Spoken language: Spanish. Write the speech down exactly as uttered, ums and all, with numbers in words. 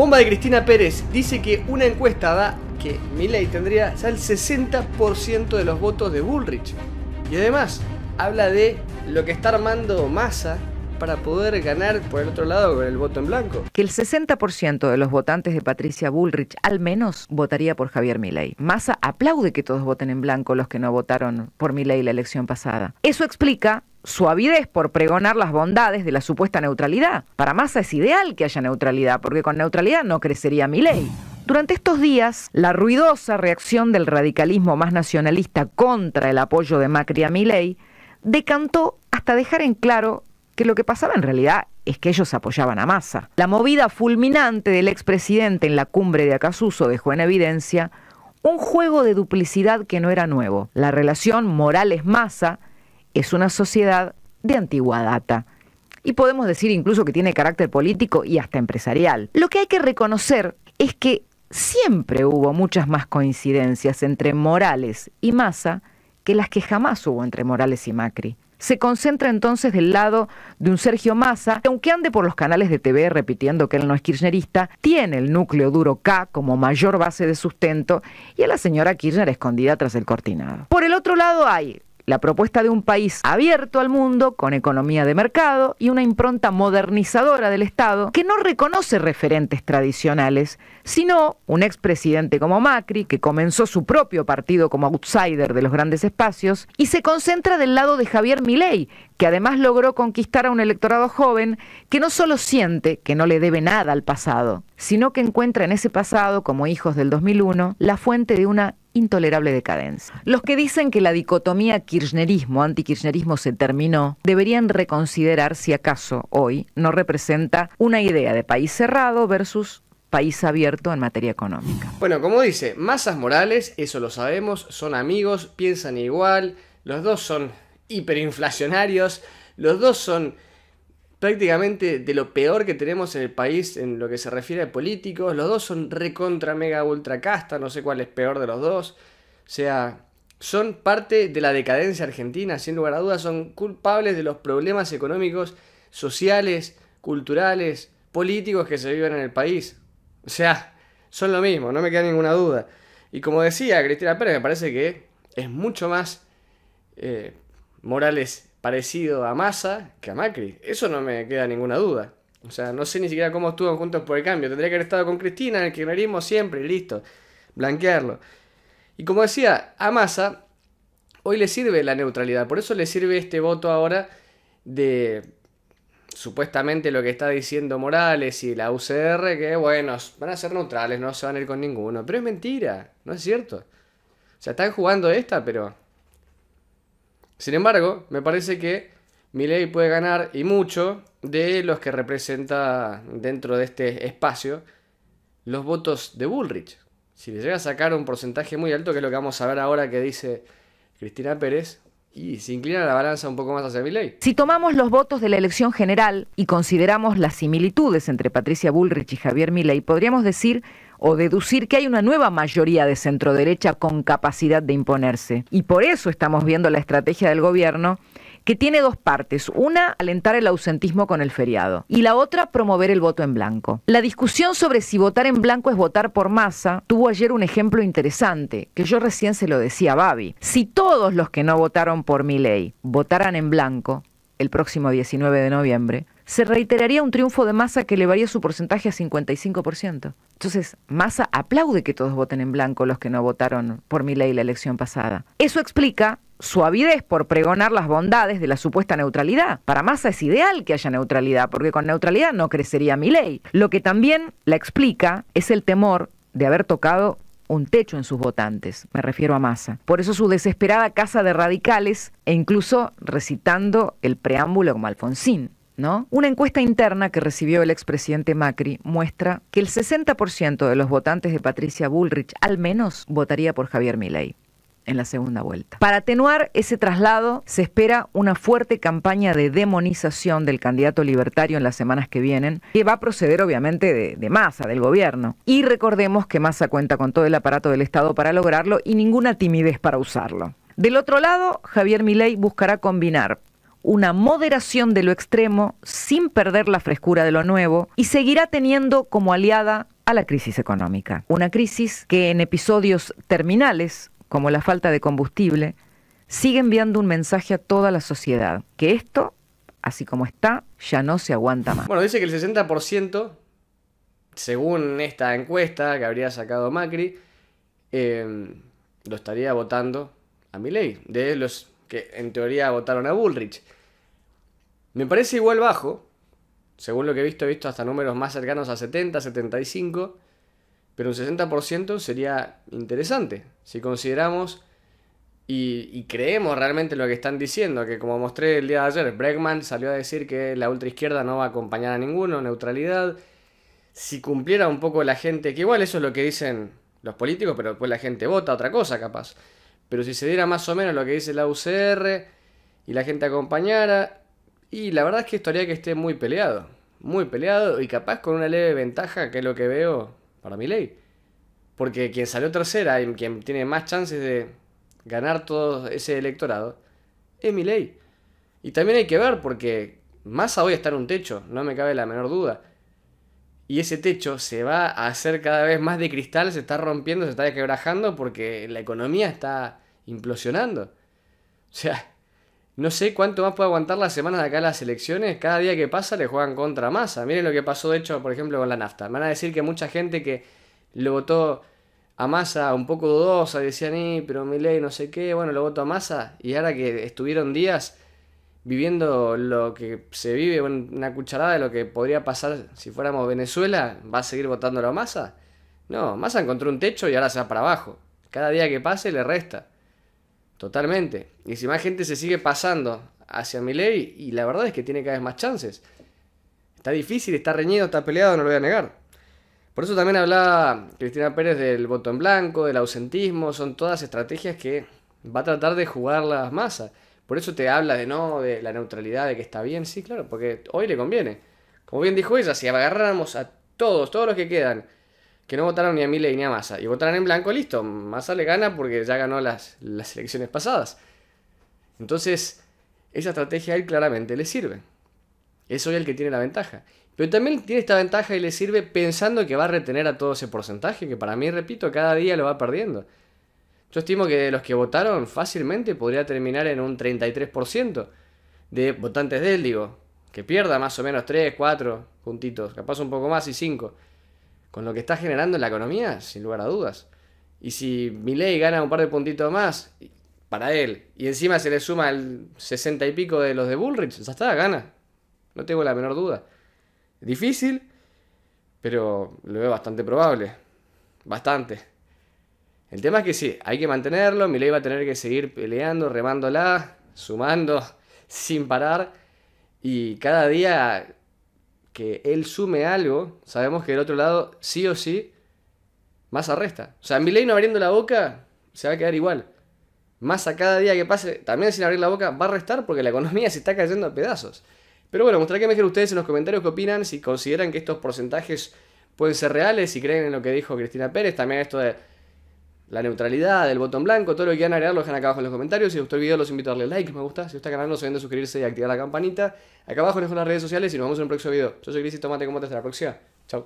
Bomba de Cristina Pérez. Dice que una encuesta da que Milei tendría ya el sesenta por ciento de los votos de Bullrich. Y además habla de lo que está armando Massa para poder ganar por el otro lado con el voto en blanco. Que el sesenta por ciento de los votantes de Patricia Bullrich al menos votaría por Javier Milei. Massa aplaude que todos voten en blanco los que no votaron por Milei la elección pasada. Eso explica su avidez por pregonar las bondades de la supuesta neutralidad. Para Massa es ideal que haya neutralidad, porque con neutralidad no crecería Milei. Durante estos días, la ruidosa reacción del radicalismo más nacionalista contra el apoyo de Macri a Milei decantó hasta dejar en claro que lo que pasaba en realidad es que ellos apoyaban a Massa. La movida fulminante del expresidente en la cumbre de Acasuso dejó en evidencia un juego de duplicidad que no era nuevo. La relación Morales-Massa es una sociedad de antigua data. Y podemos decir incluso que tiene carácter político y hasta empresarial. Lo que hay que reconocer es que siempre hubo muchas más coincidencias entre Morales y Massa que las que jamás hubo entre Morales y Macri. Se concentra entonces del lado de un Sergio Massa, que aunque ande por los canales de T V repitiendo que él no es kirchnerista, tiene el núcleo duro K como mayor base de sustento y a la señora Kirchner escondida tras el cortinado. Por el otro lado hay la propuesta de un país abierto al mundo, con economía de mercado y una impronta modernizadora del Estado, que no reconoce referentes tradicionales, sino un expresidente como Macri, que comenzó su propio partido como outsider de los grandes espacios, y se concentra del lado de Javier Milei, que además logró conquistar a un electorado joven que no solo siente que no le debe nada al pasado, sino que encuentra en ese pasado, como hijos del dos mil uno, la fuente de una intolerable decadencia. Los que dicen que la dicotomía kirchnerismo-antikirchnerismo se terminó deberían reconsiderar si acaso hoy no representa una idea de país cerrado versus país abierto en materia económica. Bueno, como dice, Massa Morales, eso lo sabemos, son amigos, piensan igual, los dos son hiperinflacionarios, los dos son prácticamente de lo peor que tenemos en el país en lo que se refiere a políticos. Los dos son recontra mega ultra casta, no sé cuál es peor de los dos. O sea, son parte de la decadencia argentina, sin lugar a dudas, son culpables de los problemas económicos, sociales, culturales, políticos que se viven en el país. O sea, son lo mismo, no me queda ninguna duda. Y como decía Cristina Pérez, me parece que es mucho más eh, Morales parecido a Massa que a Macri. Eso no me queda ninguna duda. O sea, no sé ni siquiera cómo estuvo Juntos por el Cambio. Tendría que haber estado con Cristina en el kirchnerismo siempre, listo, blanquearlo. Y como decía, a Massa hoy le sirve la neutralidad. Por eso le sirve este voto ahora de supuestamente lo que está diciendo Morales y la U C R, que bueno, van a ser neutrales, no se van a ir con ninguno. Pero es mentira, no es cierto. O sea, están jugando esta, pero... Sin embargo, me parece que Milei puede ganar, y mucho, de los que representa dentro de este espacio los votos de Bullrich. Si le llega a sacar un porcentaje muy alto, que es lo que vamos a ver ahora que dice Cristina Pérez, y se inclina la balanza un poco más hacia Milei. Si tomamos los votos de la elección general y consideramos las similitudes entre Patricia Bullrich y Javier Milei, podríamos decir o deducir que hay una nueva mayoría de centroderecha con capacidad de imponerse. Y por eso estamos viendo la estrategia del gobierno, que tiene dos partes. Una, alentar el ausentismo con el feriado. Y la otra, promover el voto en blanco. La discusión sobre si votar en blanco es votar por Massa tuvo ayer un ejemplo interesante, que yo recién se lo decía a Babi. Si todos los que no votaron por Milei votaran en blanco el próximo diecinueve de noviembre, se reiteraría un triunfo de Massa que elevaría su porcentaje a cincuenta y cinco por ciento. Entonces, Massa aplaude que todos voten en blanco los que no votaron por Milei la elección pasada. Eso explica su avidez por pregonar las bondades de la supuesta neutralidad. Para Massa es ideal que haya neutralidad, porque con neutralidad no crecería Milei. Lo que también la explica es el temor de haber tocado un techo en sus votantes, me refiero a Massa. Por eso su desesperada caza de radicales, e incluso recitando el preámbulo como Alfonsín, ¿no? Una encuesta interna que recibió el expresidente Macri muestra que el sesenta por ciento de los votantes de Patricia Bullrich al menos votaría por Javier Milei en la segunda vuelta. Para atenuar ese traslado, se espera una fuerte campaña de demonización del candidato libertario en las semanas que vienen, que va a proceder obviamente de, de Massa, del gobierno. Y recordemos que Massa cuenta con todo el aparato del Estado para lograrlo y ninguna timidez para usarlo. Del otro lado, Javier Milei buscará combinar una moderación de lo extremo sin perder la frescura de lo nuevo y seguirá teniendo como aliada a la crisis económica. Una crisis que en episodios terminales, como la falta de combustible, sigue enviando un mensaje a toda la sociedad, que esto, así como está, ya no se aguanta más. Bueno, dice que el sesenta por ciento, según esta encuesta que habría sacado Macri, eh, lo estaría votando a Milei, de los que en teoría votaron a Bullrich. Me parece igual bajo, según lo que he visto, he visto hasta números más cercanos a setenta, setenta y cinco, pero un sesenta por ciento sería interesante, si consideramos y, y creemos realmente lo que están diciendo, que como mostré el día de ayer, Breckman salió a decir que la ultraizquierda no va a acompañar a ninguno, neutralidad. Si cumpliera un poco la gente, que igual eso es lo que dicen los políticos, pero después la gente vota otra cosa capaz, pero si se diera más o menos lo que dice la U C R y la gente acompañara, y la verdad es que esto haría que esté muy peleado, muy peleado y capaz con una leve ventaja, que es lo que veo para Milei, porque quien salió tercera y quien tiene más chances de ganar todo ese electorado es Milei. Y también hay que ver, porque Massa hoy está en un techo, no me cabe la menor duda, y ese techo se va a hacer cada vez más de cristal, se está rompiendo, se está desquebrajando, porque la economía está implosionando. O sea, no sé cuánto más puede aguantar las semanas de acá las elecciones. Cada día que pasa le juegan contra Massa. Miren lo que pasó, de hecho, por ejemplo, con la nafta. Me van a decir que mucha gente que lo votó a Massa un poco dudosa, decían, eh, pero Milei no sé qué, bueno, lo voto a Massa. Y ahora que estuvieron días viviendo lo que se vive, una cucharada de lo que podría pasar si fuéramos Venezuela, ¿va a seguir votándolo a Massa? No, Massa encontró un techo y ahora se va para abajo. Cada día que pase le resta. Totalmente. Y si más gente se sigue pasando hacia Milei, y la verdad es que tiene cada vez más chances. Está difícil, está reñido, está peleado, no lo voy a negar. Por eso también hablaba Cristina Pérez del voto en blanco, del ausentismo, son todas estrategias que va a tratar de jugar las Massa. Por eso te habla de no, de la neutralidad, de que está bien. Sí, claro, porque hoy le conviene. Como bien dijo ella, si agarráramos a todos, todos los que quedan, que no votaron ni a Milei ni a Massa, y votaran en blanco, listo, Massa le gana porque ya ganó las, las elecciones pasadas. Entonces, esa estrategia a él claramente le sirve. Es hoy el que tiene la ventaja. Pero también tiene esta ventaja y le sirve pensando que va a retener a todo ese porcentaje, que para mí, repito, cada día lo va perdiendo. Yo estimo que de los que votaron fácilmente podría terminar en un treinta y tres por ciento de votantes de él, digo. Que pierda más o menos tres, cuatro puntitos, capaz un poco más y cinco. Con lo que está generando en la economía, sin lugar a dudas. Y si Milei gana un par de puntitos más, para él, y encima se le suma el sesenta y pico de los de Bullrich, ya está, gana. No tengo la menor duda. Difícil, pero lo veo bastante probable. Bastante. El tema es que sí, hay que mantenerlo, Milei va a tener que seguir peleando, remándola, sumando, sin parar. Y cada día que él sume algo, sabemos que del otro lado, sí o sí, Massa resta. O sea, Milei no abriendo la boca, se va a quedar igual. Massa cada día que pase, también sin abrir la boca, va a restar porque la economía se está cayendo a pedazos. Pero bueno, mostraré que me dijeron ustedes en los comentarios qué opinan, si consideran que estos porcentajes pueden ser reales, si creen en lo que dijo Cristina Pérez, también esto de la neutralidad, el botón blanco, todo lo que quieran agregar lo dejan acá abajo en los comentarios. Si les gustó el video los invito a darle like, me gusta. Si les gusta el canal no se olviden de suscribirse y activar la campanita. Acá abajo les dejo las redes sociales y nos vemos en un próximo video. Yo soy Cris y Tomate, como hasta la próxima. Chau.